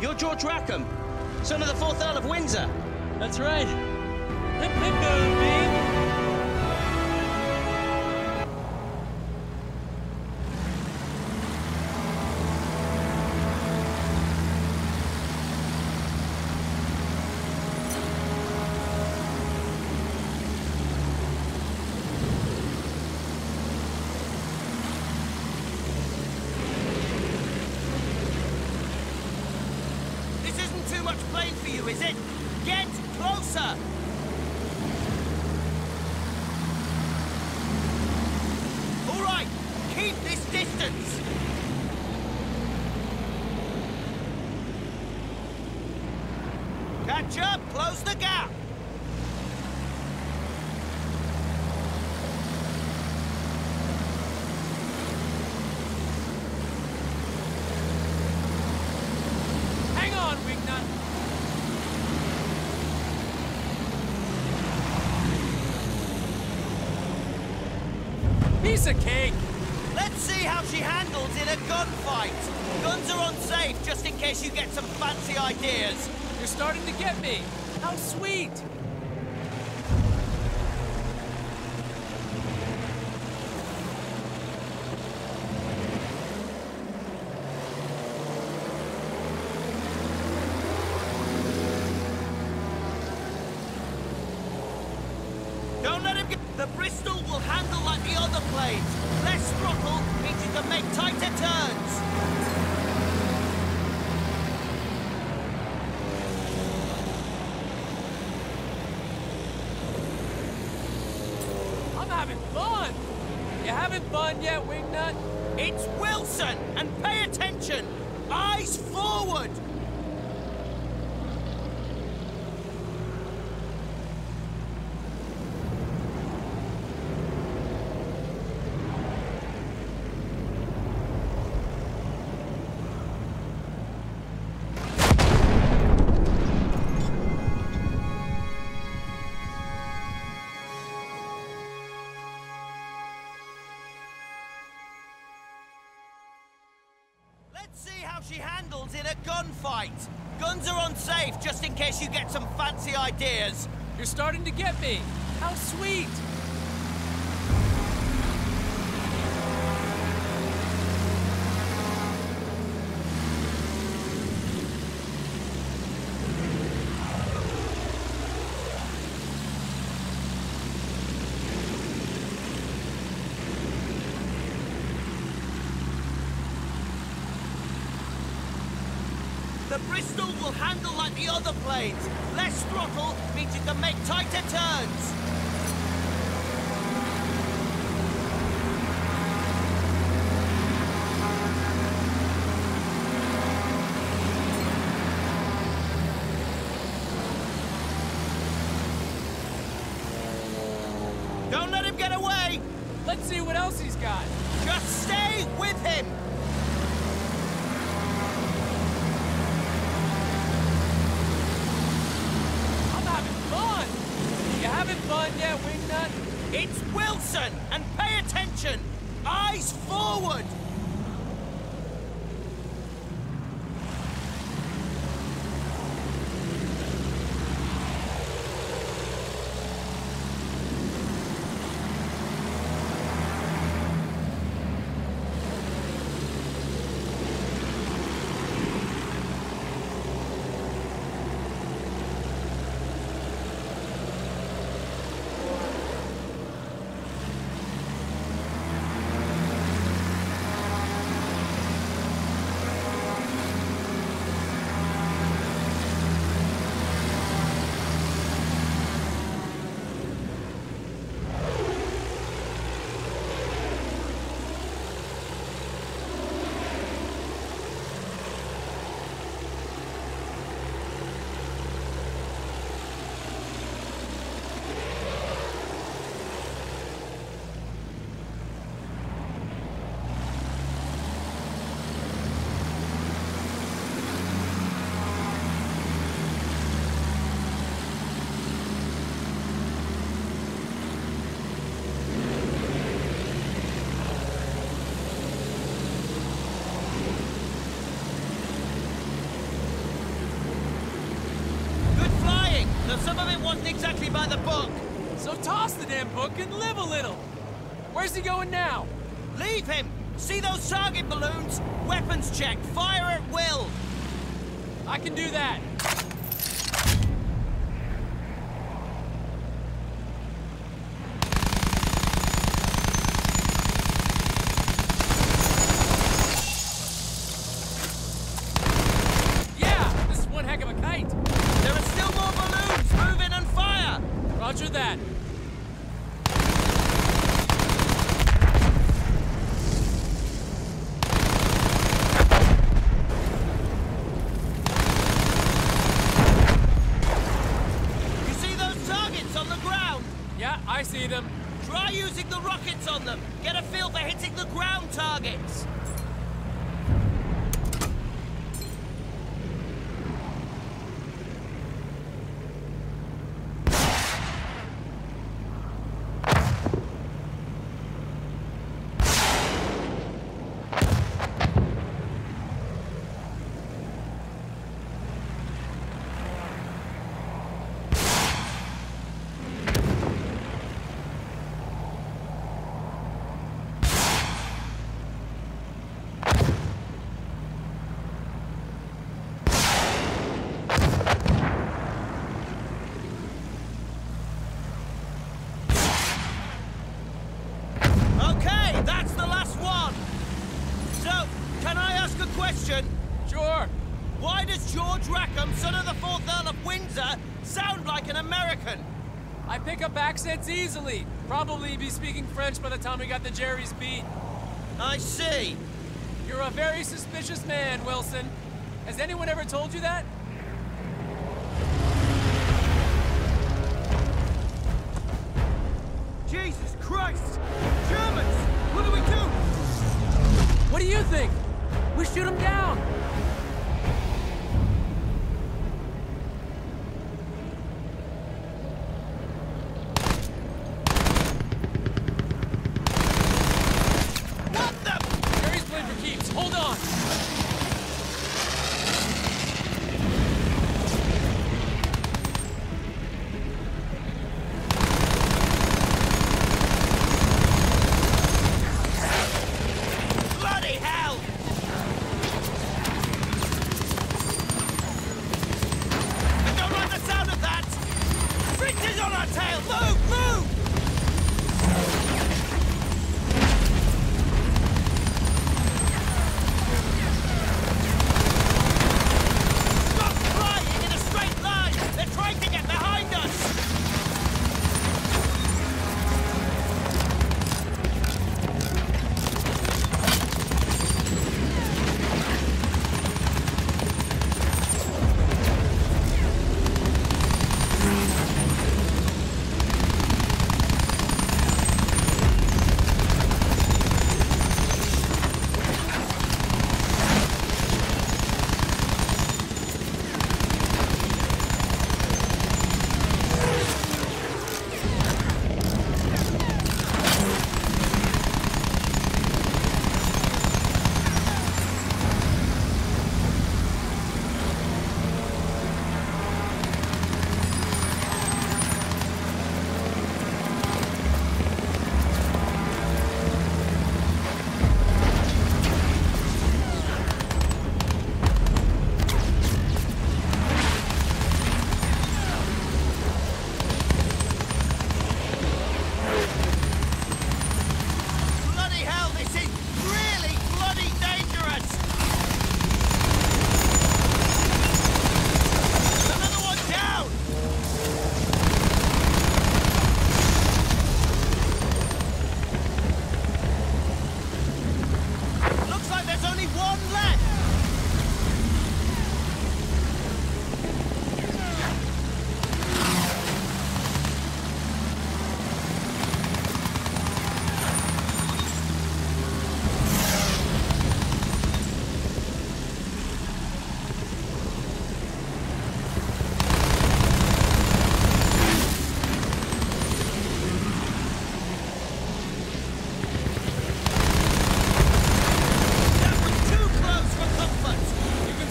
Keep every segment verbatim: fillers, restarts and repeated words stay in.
You're George Rackham, son of the fourth Earl of Windsor. That's right. Hip, hip, no, plane for you, is it? Get closer! All right, keep this distance! Catch up, close the gap! Hang on, Wignut! Piece of cake! Let's see how she handles in a gunfight! Guns are unsafe, just in case you get some fancy ideas. You're starting to get me! How sweet! Don't let him get... The Bristol will handle like the other planes. Less throttle means you can make tighter turns. I'm having fun! You having fun yet, Wingnut? It's Wilson, and pay attention! Eyes forward! Let's see how she handles in a gunfight. Guns are unsafe, just in case you get some fancy ideas. You're starting to get me. How sweet! The Bristol will handle like the other planes. Less throttle means you can make tighter turns. Don't let him get away! Let's see what else he's got. Just stay with him! Yeah, Wingnut. It's Wilson, and pay attention. Eyes forward. Some of it wasn't exactly by the book. So toss the damn book and live a little. Where's he going now? Leave him. See those target balloons? Weapons check. Fire at will. I can do that. Sure. Why does George Rackham, son of the fourth Earl of Windsor, sound like an American? I pick up accents easily. Probably be speaking French by the time we got the Jerry's beat. I see. You're a very suspicious man, Wilson. Has anyone ever told you that? Jesus Christ! Germans! What do we do? What do you think? We shoot him down! What the? Jerry's playing for keeps. Hold on!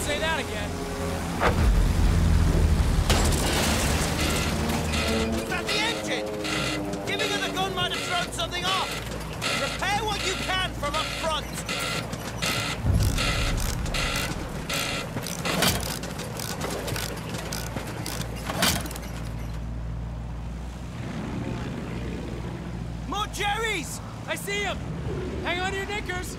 Say that again. Repair what you can from up front. More Jerry's! I see him! Hang on to your knickers!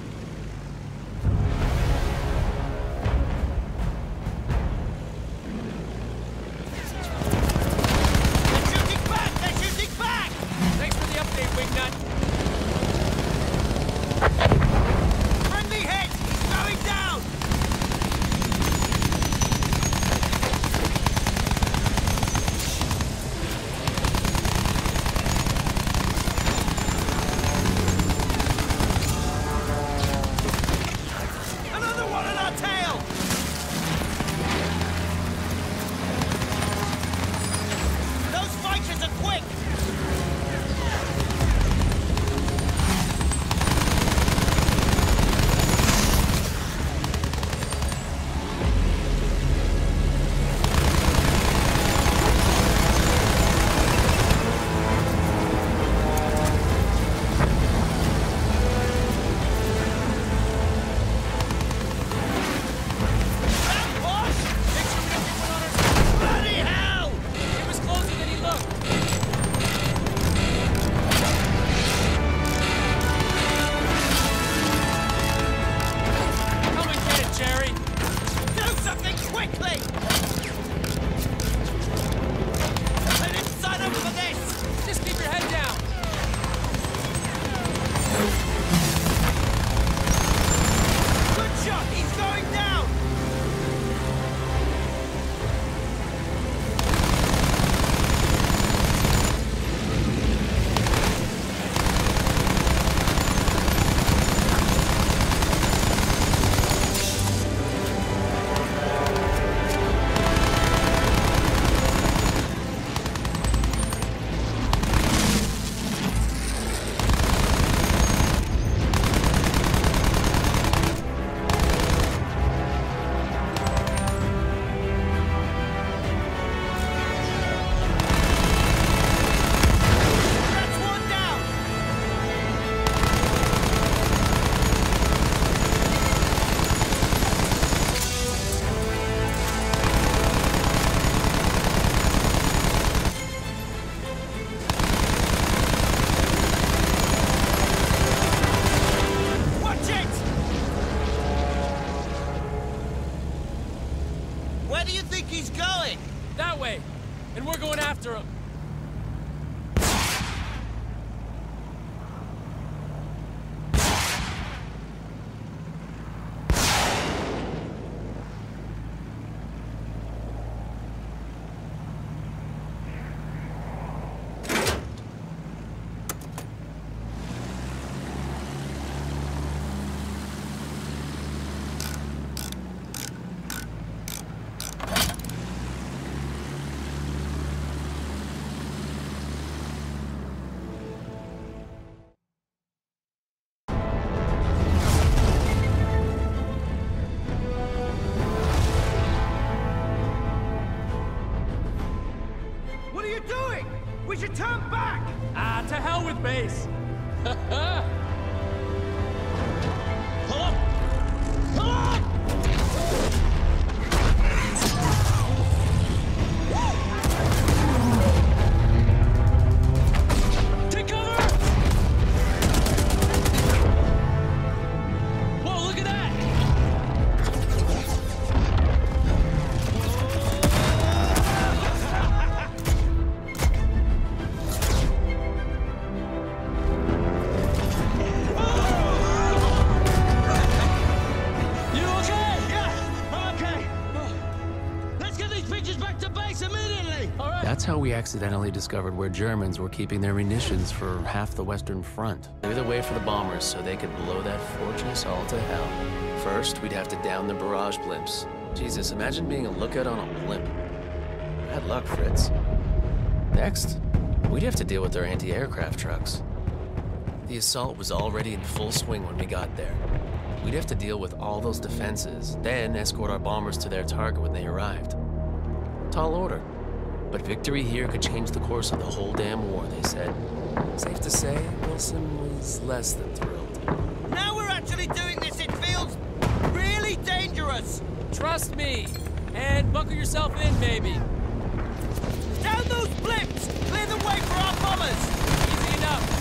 We should turn back! Ah, to hell with base! Pull up! Pull up! Take cover! Whoa, look at that! That's how we accidentally discovered where Germans were keeping their munitions for half the Western Front. Clear the way for the bombers so they could blow that fortress all to hell. First, we'd have to down the barrage blimps. Jesus, imagine being a lookout on a blimp. Bad luck, Fritz. Next, we'd have to deal with their anti-aircraft trucks. The assault was already in full swing when we got there. We'd have to deal with all those defenses, then escort our bombers to their target when they arrived. Tall order. But victory here could change the course of the whole damn war, they said. Safe to say, Wilson was less than thrilled. Now we're actually doing this, it feels really dangerous! Trust me! And buckle yourself in, maybe. Down those blimps! Clear the way for our bombers! Easy enough!